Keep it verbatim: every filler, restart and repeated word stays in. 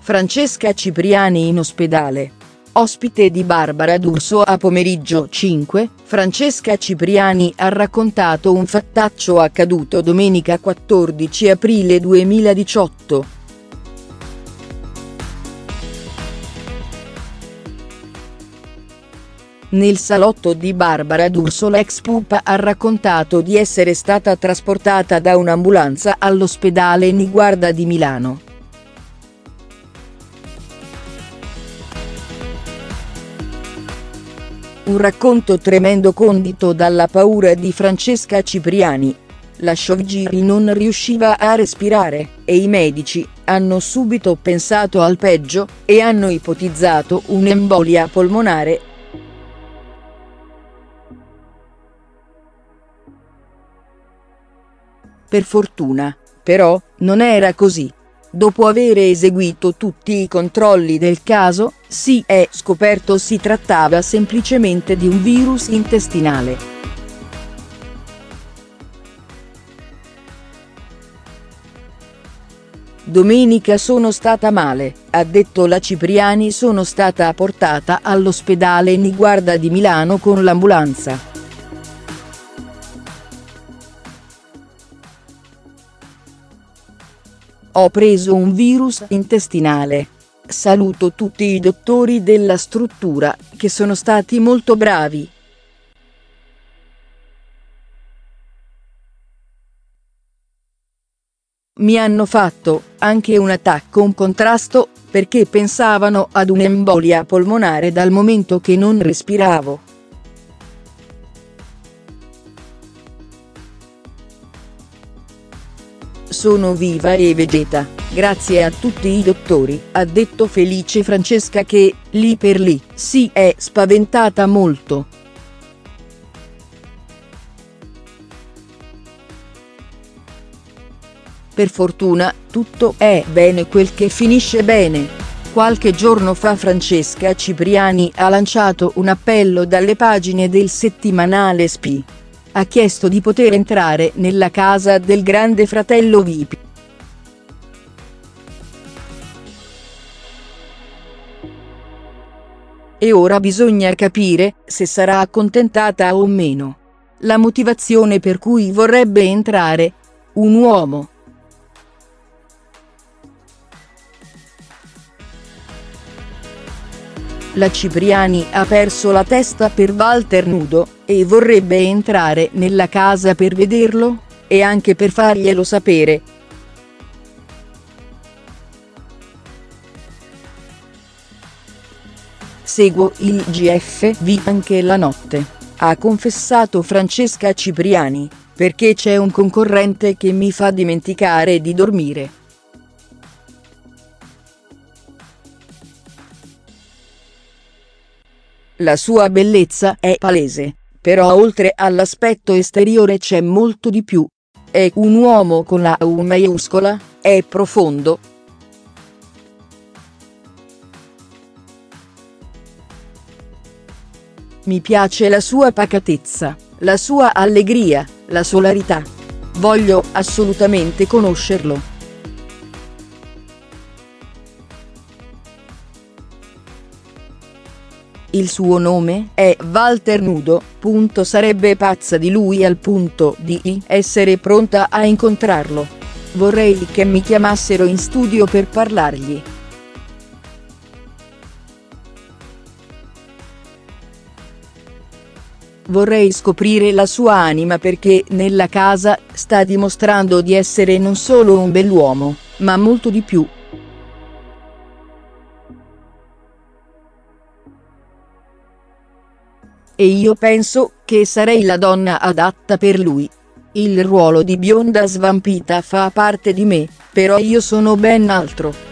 Francesca Cipriani in ospedale. Ospite di Barbara D'Urso a Pomeriggio cinque, Francesca Cipriani ha raccontato un fattaccio accaduto domenica quattordici aprile duemiladiciotto. Nel salotto di Barbara D'Urso l'ex pupa ha raccontato di essere stata trasportata da un'ambulanza all'ospedale Niguarda di Milano. Un racconto tremendo condito dalla paura di Francesca Cipriani. La showgirl non riusciva a respirare, e i medici hanno subito pensato al peggio, e hanno ipotizzato un'embolia polmonare. Per fortuna, però, non era così. Dopo aver eseguito tutti i controlli del caso, si è scoperto si trattava semplicemente di un virus intestinale. Domenica sono stata male, ha detto la Cipriani, sono stata portata all'ospedale Niguarda di Milano con l'ambulanza. Ho preso un virus intestinale. Saluto tutti i dottori della struttura, che sono stati molto bravi. Mi hanno fatto anche un attacco in contrasto, perché pensavano ad un'embolia polmonare dal momento che non respiravo. Sono viva e vegeta, grazie a tutti i dottori, ha detto felice Francesca che, lì per lì, si è spaventata molto. Per fortuna, tutto è bene quel che finisce bene. Qualche giorno fa Francesca Cipriani ha lanciato un appello dalle pagine del settimanale Spy. Ha chiesto di poter entrare nella casa del Grande Fratello Vip. E ora bisogna capire se sarà accontentata o meno. La motivazione per cui vorrebbe entrare? Un uomo. La Cipriani ha perso la testa per Walter Nudo, e vorrebbe entrare nella casa per vederlo, e anche per farglielo sapere. Seguo il G F V anche la notte, ha confessato Francesca Cipriani, perché c'è un concorrente che mi fa dimenticare di dormire. La sua bellezza è palese, però oltre all'aspetto esteriore c'è molto di più. È un uomo con la U maiuscola, è profondo. Mi piace la sua pacatezza, la sua allegria, la solarità. Voglio assolutamente conoscerlo. Il suo nome è Walter Nudo, punto sarebbe pazza di lui al punto di essere pronta a incontrarlo. Vorrei che mi chiamassero in studio per parlargli. Vorrei scoprire la sua anima perché nella casa sta dimostrando di essere non solo un bell'uomo, ma molto di più. E io penso che sarei la donna adatta per lui. Il ruolo di bionda svampita fa parte di me, però io sono ben altro.